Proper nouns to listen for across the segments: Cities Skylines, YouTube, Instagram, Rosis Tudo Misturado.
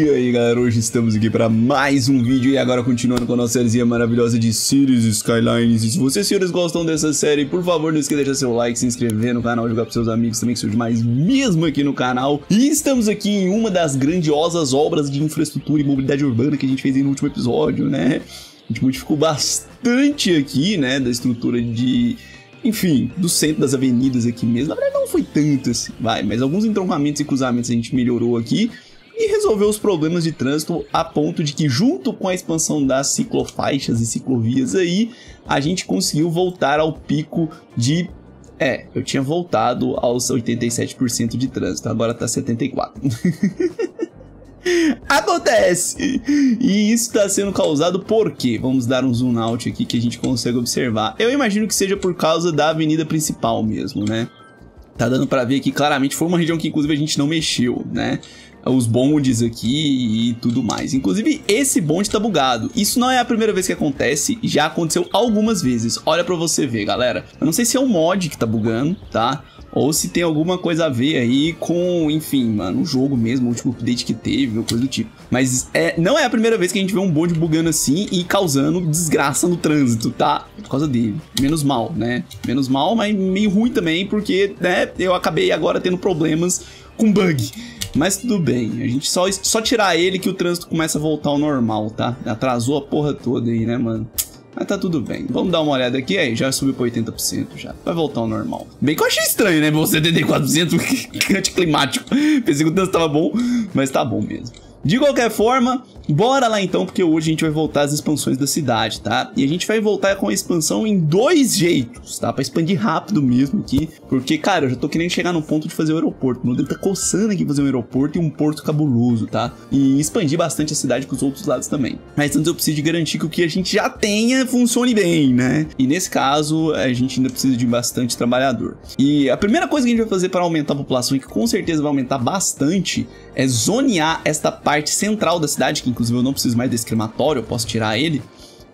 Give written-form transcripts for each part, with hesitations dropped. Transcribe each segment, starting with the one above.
E aí galera, hoje estamos aqui para mais um vídeo e agora continuando com a nossa sériezinha maravilhosa de Cities Skylines. E se vocês senhores gostam dessa série, por favor não esqueça de deixar seu like, se inscrever no canal, jogar para seus amigos também, que são demais mesmo aqui no canal. E estamos aqui em uma das grandiosas obras de infraestrutura e mobilidade urbana que a gente fez aí no último episódio, né? A gente modificou bastante aqui, né, da estrutura de... Enfim, do centro das avenidas aqui mesmo. Na verdade não foi tanto assim, vai, mas alguns entroncamentos e cruzamentos a gente melhorou aqui e resolveu os problemas de trânsito a ponto de que, junto com a expansão das ciclofaixas e ciclovias aí, a gente conseguiu voltar ao pico de... eu tinha voltado aos 87% de trânsito, agora tá 74%. Acontece! E isso está sendo causado por quê? Vamos dar um zoom out aqui que a gente consegue observar. Eu imagino que seja por causa da avenida principal mesmo, né? Tá dando pra ver que claramente foi uma região que inclusive a gente não mexeu, né? Os bondes aqui e tudo mais. Inclusive esse bonde tá bugado. Isso não é a primeira vez que acontece, já aconteceu algumas vezes. Olha pra você ver, galera. Eu não sei se é um mod que tá bugando, tá? Ou se tem alguma coisa a ver aí com, enfim, mano, o jogo mesmo, o último update que teve, ou coisa do tipo. Mas não é a primeira vez que a gente vê um bonde bugando assim e causando desgraça no trânsito, tá? Por causa dele. Menos mal, né? Menos mal, mas meio ruim também, porque, né, eu acabei agora tendo problemas com bug. Mas tudo bem, a gente só tirar ele que o trânsito começa a voltar ao normal, tá? Atrasou a porra toda aí, né, mano? Mas tá tudo bem. Vamos dar uma olhada aqui. Aí, já subiu pra 80% já. Vai voltar ao normal. Bem que eu achei estranho, né? Meu 74% anticlimático. Pensei que o trânsito tava bom, mas tá bom mesmo. De qualquer forma, bora lá então, porque hoje a gente vai voltar às expansões da cidade, tá? E a gente vai voltar com a expansão em dois jeitos, tá? Pra expandir rápido mesmo aqui. Porque, cara, eu já tô querendo chegar no ponto de fazer o aeroporto. Meu dedo tá coçando aqui fazer um aeroporto e um porto cabuloso, tá? E expandir bastante a cidade pros outros lados também. Mas antes eu preciso garantir que o que a gente já tenha funcione bem, né? E nesse caso, a gente ainda precisa de bastante trabalhador. E a primeira coisa que a gente vai fazer para aumentar a população, e que com certeza vai aumentar bastante, é zonear esta parte central da cidade, que inclusive eu não preciso mais desse crematório, eu posso tirar ele.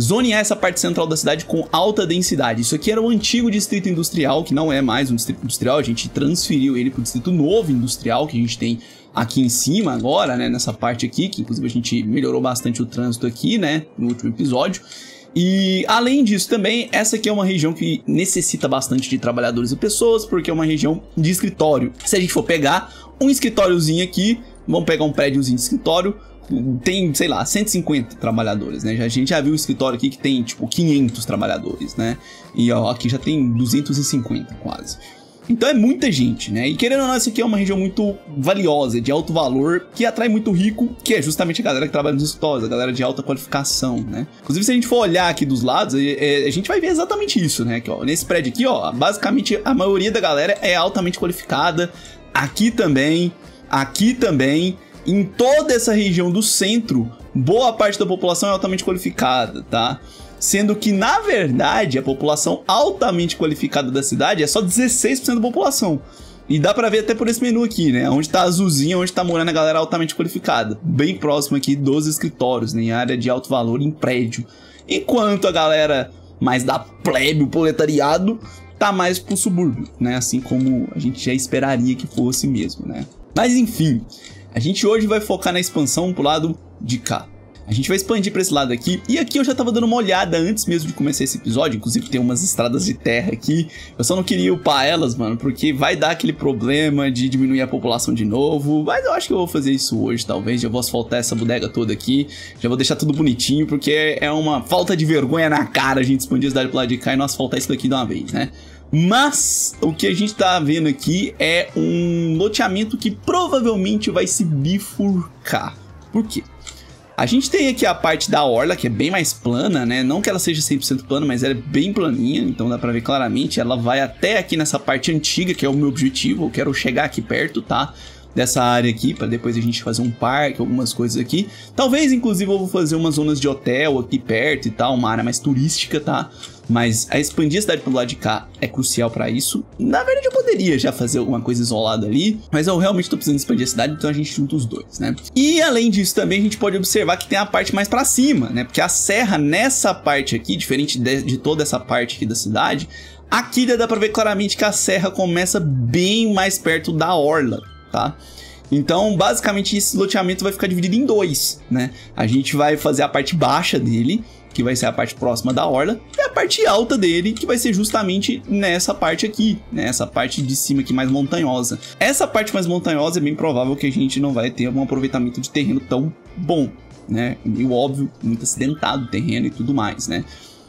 Zonear essa parte central da cidade com alta densidade. Isso aqui era o antigo distrito industrial, que não é mais um distrito industrial, a gente transferiu ele para o distrito novo industrial, que a gente tem aqui em cima agora, né, nessa parte aqui, que inclusive a gente melhorou bastante o trânsito aqui, né, no último episódio. E além disso também, essa aqui é uma região que necessita bastante de trabalhadores e pessoas, porque é uma região de escritório. Se a gente for pegar um escritóriozinho aqui, vamos pegar um prédiozinho de escritório, tem, sei lá, 150 trabalhadores, né? A gente já viu um escritório aqui que tem, tipo, 500 trabalhadores, né? E, ó, aqui já tem 250 quase. Então é muita gente, né? E querendo ou não, isso aqui é uma região muito valiosa, de alto valor, que atrai muito rico, que é justamente a galera que trabalha nos escritórios, a galera de alta qualificação, né? Inclusive, se a gente for olhar aqui dos lados, a gente vai ver exatamente isso, né? Que, ó, nesse prédio aqui, ó, basicamente a maioria da galera é altamente qualificada. Aqui também, aqui também. Em toda essa região do centro, boa parte da população é altamente qualificada, tá? Sendo que, na verdade, a população altamente qualificada da cidade é só 16% da população. E dá pra ver até por esse menu aqui, né? Onde tá azulzinho, onde tá morando a galera altamente qualificada. Bem próximo aqui dos escritórios, né? Em área de alto valor, em prédio. Enquanto a galera mais da plebe, o proletariado, tá mais pro subúrbio, né? Assim como a gente já esperaria que fosse mesmo, né? Mas, enfim... A gente hoje vai focar na expansão pro lado de cá. A gente vai expandir pra esse lado aqui. E aqui eu já tava dando uma olhada antes mesmo de começar esse episódio. Inclusive tem umas estradas de terra aqui. Eu só não queria upar elas, mano, porque vai dar aquele problema de diminuir a população de novo. Mas eu acho que eu vou fazer isso hoje, talvez. Já vou asfaltar essa bodega toda aqui. Já vou deixar tudo bonitinho, porque é uma falta de vergonha na cara a gente expandir a cidade pro lado de cá e não asfaltar isso daqui de uma vez, né? Mas o que a gente tá vendo aqui é um loteamento que provavelmente vai se bifurcar. Por quê? A gente tem aqui a parte da orla, que é bem mais plana, né? Não que ela seja 100% plana, mas ela é bem planinha, então dá pra ver claramente. Ela vai até aqui nessa parte antiga, que é o meu objetivo. Eu quero chegar aqui perto, tá? Dessa área aqui, pra depois a gente fazer um parque, algumas coisas aqui. Talvez, inclusive, eu vou fazer umas zonas de hotel aqui perto e tal, uma área mais turística, tá? Mas a expandir a cidade pro lado de cá é crucial pra isso. Na verdade, eu poderia já fazer alguma coisa isolada ali, mas eu realmente tô precisando expandir a cidade, então a gente junta os dois, né? E além disso também, a gente pode observar que tem a parte mais pra cima, né? Porque a serra nessa parte aqui, diferente de toda essa parte aqui da cidade, aqui já dá pra ver claramente que a serra começa bem mais perto da orla, tá? Então, basicamente, esse loteamento vai ficar dividido em dois, né? A gente vai fazer a parte baixa dele, que vai ser a parte próxima da orla, e a parte alta dele, que vai ser justamente nessa parte aqui, né? Essa parte de cima aqui mais montanhosa. Essa parte mais montanhosa é bem provável que a gente não vai ter um aproveitamento de terreno tão bom, né? E óbvio, muito acidentado o terreno e tudo mais, né?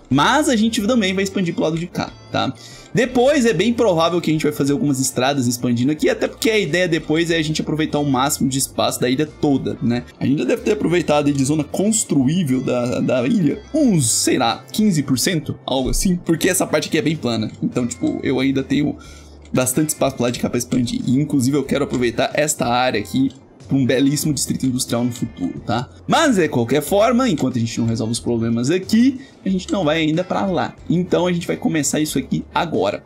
Mas a gente também vai expandir pro lado de cá, tá? Depois é bem provável que a gente vai fazer algumas estradas expandindo aqui, até porque a ideia depois é a gente aproveitar o máximo de espaço da ilha toda, né? A gente já deve ter aproveitado de zona construível da ilha uns, sei lá, 15%, algo assim, porque essa parte aqui é bem plana. Então, tipo, eu ainda tenho bastante espaço pro lado de cá pra expandir. E, inclusive, eu quero aproveitar esta área aqui para um belíssimo distrito industrial no futuro, tá? Mas, de qualquer forma, enquanto a gente não resolve os problemas aqui, a gente não vai ainda para lá. Então, a gente vai começar isso aqui agora.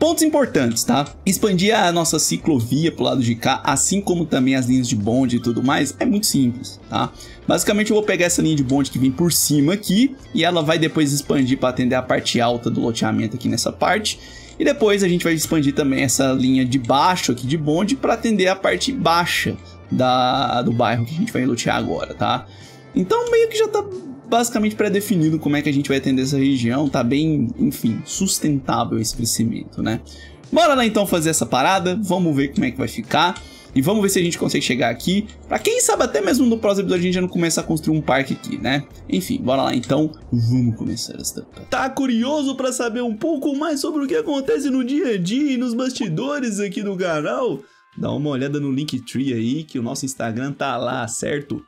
Pontos importantes, tá? Expandir a nossa ciclovia pro lado de cá, assim como também as linhas de bonde e tudo mais, é muito simples, tá? Basicamente, eu vou pegar essa linha de bonde que vem por cima aqui, e ela vai depois expandir para atender a parte alta do loteamento aqui nessa parte. E depois a gente vai expandir também essa linha de baixo aqui de bonde para atender a parte baixa do bairro que a gente vai lotear agora, tá? Então meio que já tá basicamente pré-definido como é que a gente vai atender essa região, tá bem, enfim, sustentável esse crescimento, né? Bora lá então fazer essa parada, vamos ver como é que vai ficar. E vamos ver se a gente consegue chegar aqui, pra quem sabe até mesmo no próximo episódio a gente já não começa a construir um parque aqui, né? Enfim, bora lá então, vamos começar esta... Tá curioso pra saber um pouco mais sobre o que acontece no dia a dia e nos bastidores aqui do canal? Dá uma olhada no Linktree aí, que o nosso Instagram tá lá, certo?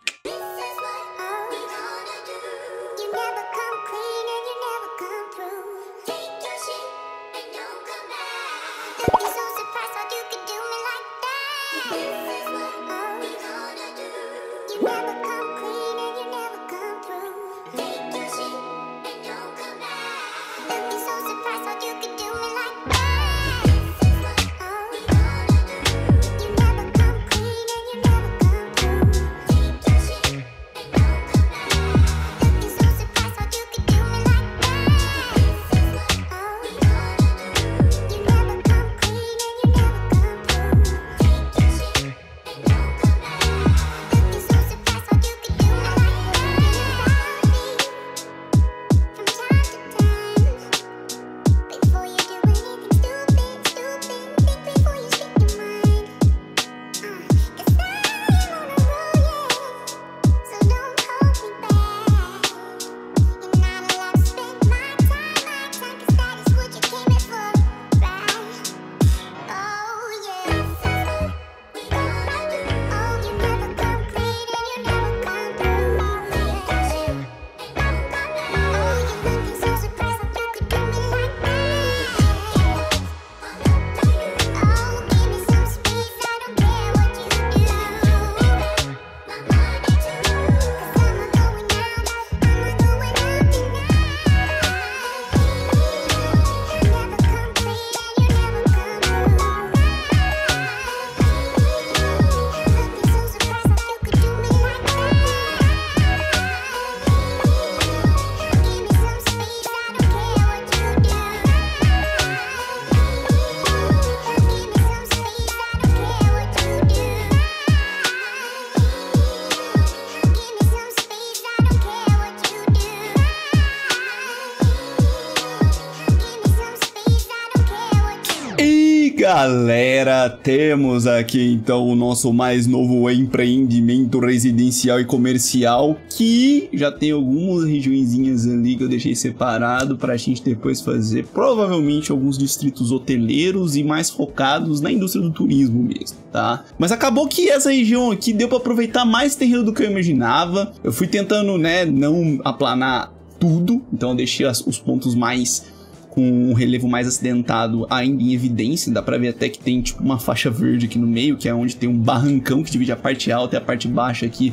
Galera, temos aqui então o nosso mais novo empreendimento residencial e comercial, que já tem algumas regiõezinhas ali que eu deixei separado para a gente depois fazer provavelmente alguns distritos hoteleiros e mais focados na indústria do turismo mesmo, tá? Mas acabou que essa região aqui deu para aproveitar mais terreno do que eu imaginava. Eu fui tentando, né, não aplanar tudo, então eu deixei os pontos mais... com um relevo mais acidentado ainda em evidência. Dá pra ver até que tem tipo uma faixa verde aqui no meio, que é onde tem um barrancão que divide a parte alta e a parte baixa aqui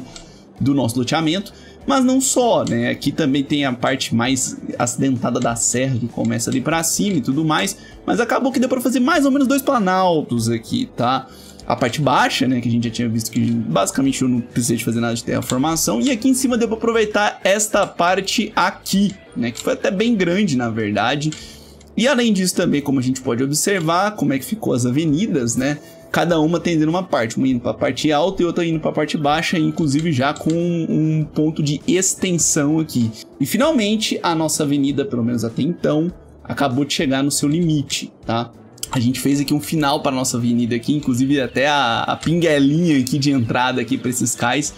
do nosso loteamento. Mas não só, né? Aqui também tem a parte mais acidentada da serra, que começa ali pra cima e tudo mais. Mas acabou que deu pra fazer mais ou menos dois planaltos aqui, tá? A parte baixa, né, que a gente já tinha visto que basicamente eu não precisei de fazer nada de terraformação. E aqui em cima deu pra aproveitar esta parte aqui, né, que foi até bem grande, na verdade. E além disso também, como a gente pode observar, como é que ficou as avenidas, né, cada uma tendendo uma parte, uma indo para a parte alta e outra indo para a parte baixa, inclusive já com um ponto de extensão aqui. E finalmente a nossa avenida, pelo menos até então, acabou de chegar no seu limite, tá? A gente fez aqui um final para nossa avenida aqui, inclusive até a pinguelinha aqui de entrada aqui para esses cais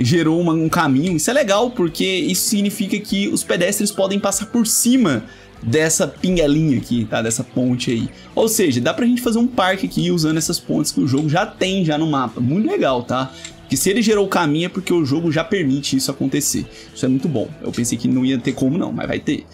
gerou um caminho. Isso é legal porque isso significa que os pedestres podem passar por cima dessa pinguelinha aqui, tá? Dessa ponte aí. Ou seja, dá pra gente fazer um parque aqui usando essas pontes que o jogo já tem já no mapa. Muito legal, tá? Porque se ele gerou o caminho é porque o jogo já permite isso acontecer. Isso é muito bom. Eu pensei que não ia ter como não, mas vai ter.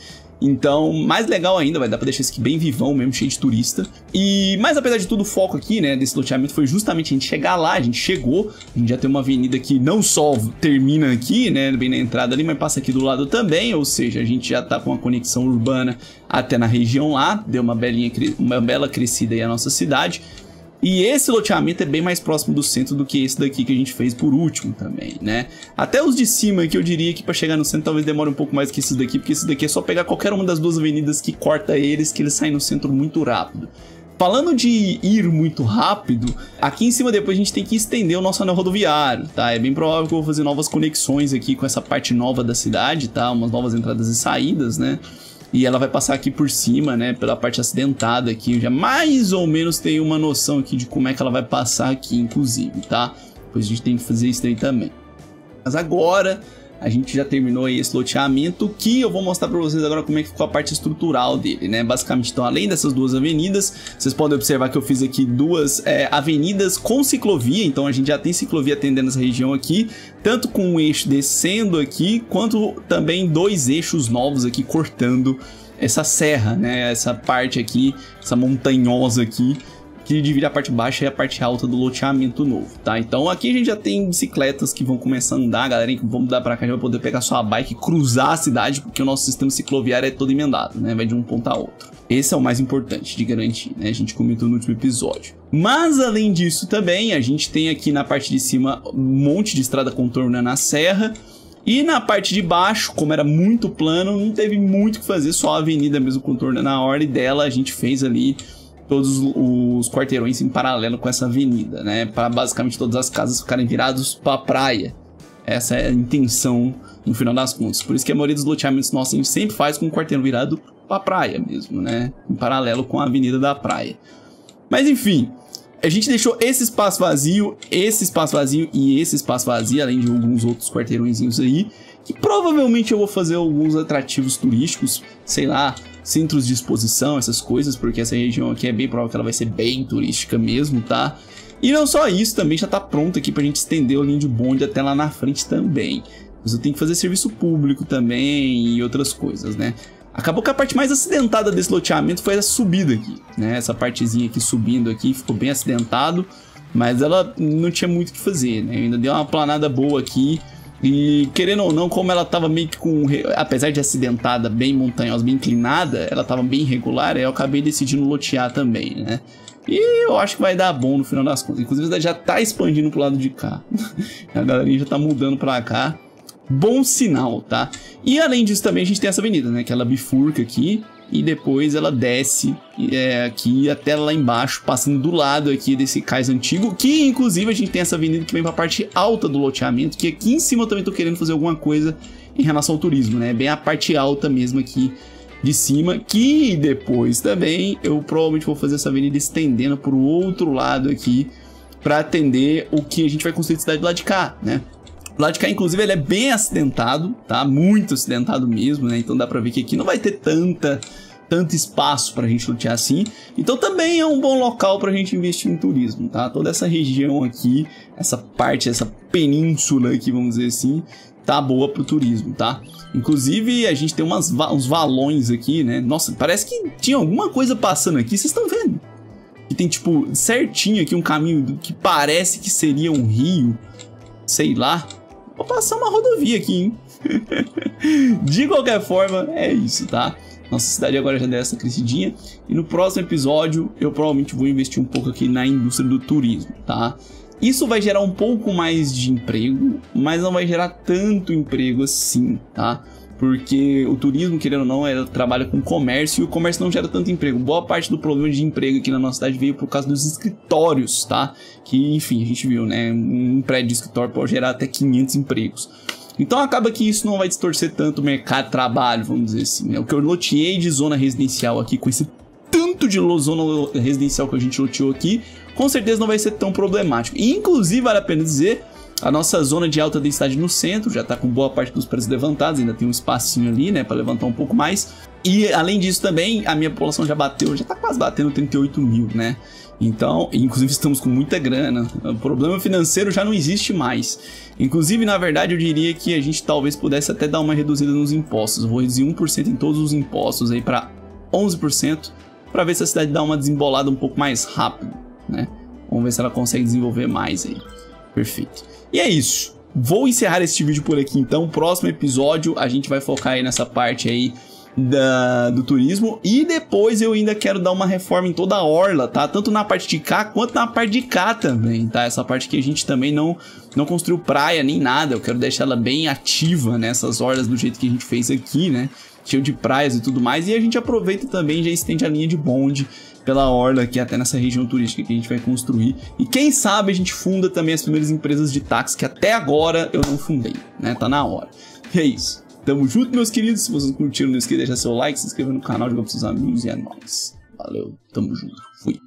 Então, mais legal ainda, vai dar pra deixar isso aqui bem vivão mesmo, cheio de turista. E, mas apesar de tudo, o foco aqui, né, desse loteamento foi justamente a gente chegar lá, a gente chegou, a gente já tem uma avenida que não só termina aqui, né, bem na entrada ali, mas passa aqui do lado também, ou seja, a gente já tá com uma conexão urbana até na região lá, deu uma bela crescida aí a nossa cidade. E esse loteamento é bem mais próximo do centro do que esse daqui que a gente fez por último também, né? Até os de cima aqui eu diria que para chegar no centro talvez demore um pouco mais que esses daqui, porque esses daqui é só pegar qualquer uma das duas avenidas que corta eles, que eles saem no centro muito rápido. Falando de ir muito rápido, aqui em cima depois a gente tem que estender o nosso anel rodoviário, tá? É bem provável que eu vou fazer novas conexões aqui com essa parte nova da cidade, tá? Umas novas entradas e saídas, né? E ela vai passar aqui por cima, né, pela parte acidentada aqui. Eu já mais ou menos tenho uma noção aqui de como é que ela vai passar aqui, inclusive, tá? Depois a gente tem que fazer isso daí também. Mas agora a gente já terminou aí esse loteamento, que eu vou mostrar pra vocês agora como é que ficou a parte estrutural dele, né? Basicamente, então, além dessas duas avenidas, vocês podem observar que eu fiz aqui duas avenidas com ciclovia. Então a gente já tem ciclovia atendendo essa região aqui, tanto com um eixo descendo aqui, quanto também dois eixos novos aqui cortando essa serra, né? Essa parte aqui, essa montanhosa aqui, que divide a parte baixa e a parte alta do loteamento novo, tá? Então aqui a gente já tem bicicletas que vão começar a andar, galera, que vão mudar pra cá, a gente vai poder pegar sua bike e cruzar a cidade, porque o nosso sistema cicloviário é todo emendado, né? Vai de um ponto a outro. Esse é o mais importante de garantir, né? A gente comentou no último episódio. Mas além disso também, a gente tem aqui na parte de cima um monte de estrada contornando a serra, e na parte de baixo, como era muito plano, não teve muito o que fazer, só a avenida mesmo contornando a orla dela, a gente fez ali todos os quarteirões em paralelo com essa avenida, né? Para basicamente todas as casas ficarem viradas para a praia. Essa é a intenção no final das contas. Por isso que a maioria dos loteamentos nossos a gente sempre faz com o quarteirão virado para a praia mesmo, né? Em paralelo com a avenida da praia. Mas enfim, a gente deixou esse espaço vazio e esse espaço vazio, além de alguns outros quarteirõezinhos aí, que provavelmente eu vou fazer alguns atrativos turísticos, sei lá, centros de exposição, essas coisas, porque essa região aqui é bem provável que ela vai ser bem turística mesmo, tá? E não só isso, também já tá pronto aqui pra gente estender o linha de bonde até lá na frente também. Mas eu tenho que fazer serviço público também e outras coisas, né? Acabou que a parte mais acidentada desse loteamento foi essa subida aqui, né? Essa partezinha aqui subindo aqui, ficou bem acidentado, mas ela não tinha muito o que fazer, né? Eu ainda dei uma planada boa aqui. E querendo ou não, como ela tava meio que com, apesar de acidentada, bem montanhosa, bem inclinada, ela tava bem irregular, aí eu acabei decidindo lotear também, né? E eu acho que vai dar bom no final das contas. Inclusive ela já tá expandindo pro lado de cá. A galerinha já tá mudando pra cá. Bom sinal, tá? E além disso também a gente tem essa avenida, né? Que ela bifurca aqui e depois ela desce aqui até lá embaixo, passando do lado aqui desse cais antigo, que inclusive a gente tem essa avenida que vem para a parte alta do loteamento, que aqui em cima eu também tô querendo fazer alguma coisa em relação ao turismo, né? Bem a parte alta mesmo aqui de cima, que depois também eu provavelmente vou fazer essa avenida estendendo para o outro lado aqui para atender o que a gente vai construir de cidade do lado de cá, né? O lado de cá, inclusive, ele é bem acidentado, tá? Muito acidentado mesmo, né? Então dá pra ver que aqui não vai ter tanto espaço pra gente lutear assim. Então também é um bom local pra gente investir em turismo, tá? Toda essa região aqui, essa parte, essa península aqui, vamos dizer assim, tá boa pro turismo, tá? Inclusive, a gente tem uns valões aqui, né? Nossa, parece que tinha alguma coisa passando aqui, vocês estão vendo? Que tem, tipo, certinho aqui um caminho que parece que seria um rio, sei lá. Vou passar uma rodovia aqui, hein? De qualquer forma, é isso, tá? Nossa cidade agora já deu essa crescidinha. E no próximo episódio, eu provavelmente vou investir um pouco aqui na indústria do turismo, tá? Isso vai gerar um pouco mais de emprego, mas não vai gerar tanto emprego assim, tá? porque o turismo, querendo ou não, trabalha com comércio, e o comércio não gera tanto emprego. Boa parte do problema de emprego aqui na nossa cidade veio por causa dos escritórios, tá? Que, enfim, a gente viu, né? Um prédio de escritório pode gerar até 500 empregos. Então acaba que isso não vai distorcer tanto o mercado de trabalho, vamos dizer assim, né? O que eu loteei de zona residencial aqui, com esse tanto de zona residencial que a gente loteou aqui, com certeza não vai ser tão problemático. E, inclusive, vale a pena dizer, a nossa zona de alta densidade no centro já está com boa parte dos preços levantados, ainda tem um espacinho ali, né, para levantar um pouco mais. E além disso também, a minha população já está quase batendo 38 mil, né? Então, inclusive estamos com muita grana, o problema financeiro já não existe mais. Inclusive, na verdade, eu diria que a gente talvez pudesse até dar uma reduzida nos impostos. Eu vou reduzir 1% em todos os impostos aí para 11%, para ver se a cidade dá uma desembolada um pouco mais rápido, né? Vamos ver se ela consegue desenvolver mais aí. Perfeito. E é isso. Vou encerrar este vídeo por aqui, então. Próximo episódio a gente vai focar aí nessa parte aí do turismo. E depois eu ainda quero dar uma reforma em toda a orla, tá? Tanto na parte de cá quanto na parte de cá também, tá? Essa parte que a gente também não construiu praia nem nada. Eu quero deixar ela bem ativa nessas orlas do jeito que a gente fez aqui, né? Cheio de praias e tudo mais. E a gente aproveita também e já estende a linha de bonde pela orla aqui, até nessa região turística que a gente vai construir. E quem sabe a gente funda também as primeiras empresas de táxi, que até agora eu não fundei, né? Tá na hora. E é isso. Tamo junto, meus queridos. Se vocês curtiram, não esqueça de deixar seu like, se inscrever no canal, jogar pros seus amigos, e é nóis. Valeu, tamo junto. Fui.